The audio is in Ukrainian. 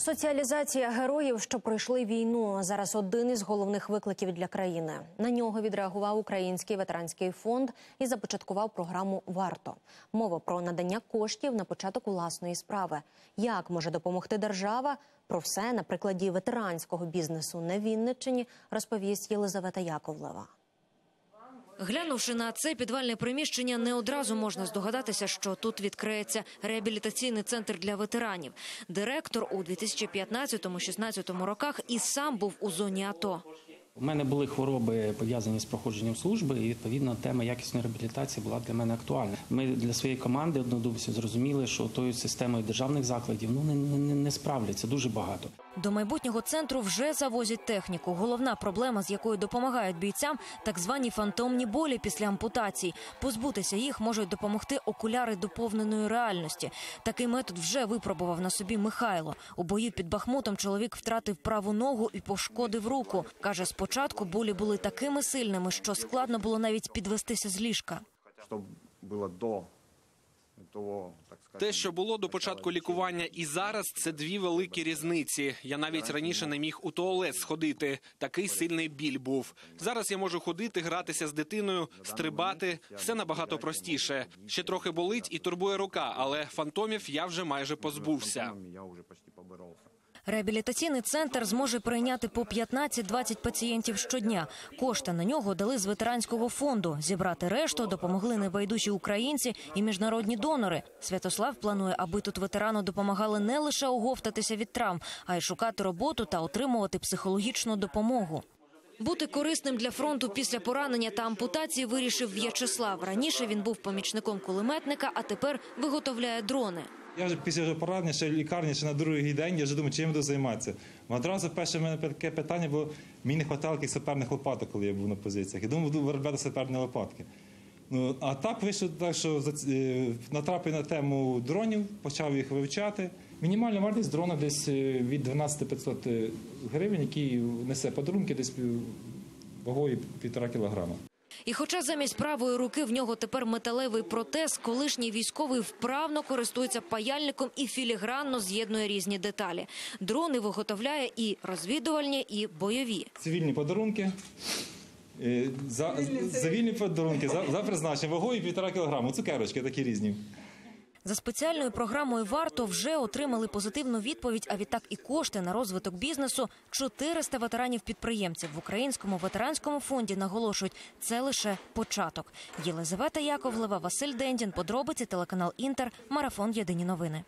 Соціалізація героїв, що пройшли війну, зараз один із головних викликів для країни. На нього відреагував Український ветеранський фонд і започаткував програму «Варто». Мова про надання коштів на початок власної справи. Як може допомогти держава? Про все на прикладі ветеранського бізнесу на Вінниччині розповість Єлизавета Яковлева. Глянувши на це підвальне приміщення, не одразу можна здогадатися, що тут відкриється реабілітаційний центр для ветеранів. Директор у 2015-2016 роках і сам був у зоні АТО. У мене були хвороби, пов'язані з проходженням служби, і, відповідно, тема якісної реабілітації була для мене актуальна. Ми для своєї команди однодумців зрозуміли, що тою системою державних закладів не справляться дуже багато. До майбутнього центру вже завозять техніку. Головна проблема, з якою допомагають бійцям – так звані фантомні болі після ампутацій. Позбутися їх можуть допомогти окуляри доповненої реальності. Такий метод вже випробував на собі Михайло. У бою під Бахмутом чоловік втратив праву ногу і пошкодив руку. Каже, спочатку болі були такими сильними, що складно було навіть підвестися з ліжка. Те, що було до початку лікування і зараз, це дві великі різниці. Я навіть раніше не міг у туалет сходити. Такий сильний біль був. Зараз я можу ходити, гратися з дитиною, стрибати. Все набагато простіше. Ще трохи болить і турбує рука, але фантомів я вже майже позбувся. Реабілітаційний центр зможе прийняти по 15-20 пацієнтів щодня. Кошти на нього дали з ветеранського фонду. Зібрати решту допомогли небайдужі українці і міжнародні донори. Святослав планує, аби тут ветерану допомагали не лише оговтатися від травм, а й шукати роботу та отримувати психологічну допомогу. Бути корисним для фронту після поранення та ампутації вирішив В'ячеслав. Раніше він був помічником кулеметника, а тепер виготовляє дрони. Я вже після поранення, ще в лікарні, ще на другий день, я вже думаю, чим я буду займатися. Одразу перше в мене таке питання, бо мені не хватало яких саперних лопаток, коли я був на позиціях. Я думав, буду виробляти саперні лопатки. А так вийшло так, що натрапив на тему дронів, почав їх вивчати. Мінімальна вартість дрона десь від 12-500 гривень, який несе подарунки десь вагою 1,5 кілограма. І хоча замість правої руки в нього тепер металевий протез, колишній військовий вправно користується паяльником і філігранно з'єднує різні деталі. Дрони виготовляє і розвідувальні, і бойові. Цивільні подарунки, за призначенням, вагою 1,5 кілограму, цукерочки такі різні. За спеціальною програмою «Варто» вже отримали позитивну відповідь, а відтак і кошти на розвиток бізнесу 400 ветеранів-підприємців. В Українському ветеранському фонді наголошують, це лише початок. Єлизавета Яковлева, Василь Дендін, Подробиці, телеканал «Інтер», марафон «Єдині новини».